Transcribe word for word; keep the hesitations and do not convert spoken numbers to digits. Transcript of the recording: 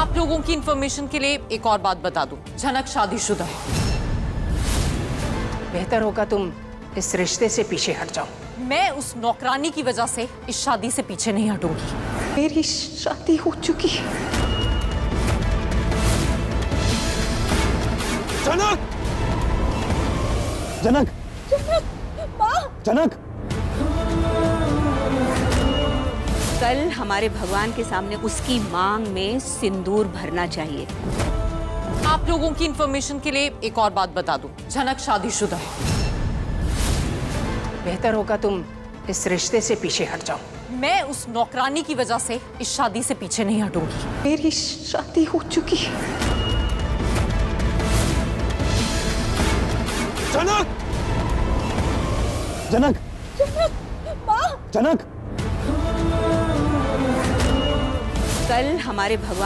आप लोगों की इंफॉर्मेशन के लिए एक और बात बता दूं, जनक शादीशुदा है। बेहतर होगा तुम इस रिश्ते से पीछे हट जाओ। मैं उस नौकरानी की वजह से इस शादी से पीछे नहीं हटूंगी। मेरी शादी हो चुकी है। जनक! जनक! जनक! कल हमारे भगवान के सामने उसकी मांग में सिंदूर भरना चाहिए। आप लोगों की इंफॉर्मेशन के लिए एक और बात बता दूं, जनक शादीशुदा है। बेहतर होगा तुम इस रिश्ते से पीछे हट जाओ। मैं उस नौकरानी की वजह से इस शादी से पीछे नहीं हटूंगी। मेरी शादी हो चुकी है। जनक! जनक! जनक! कल हमारे भगवान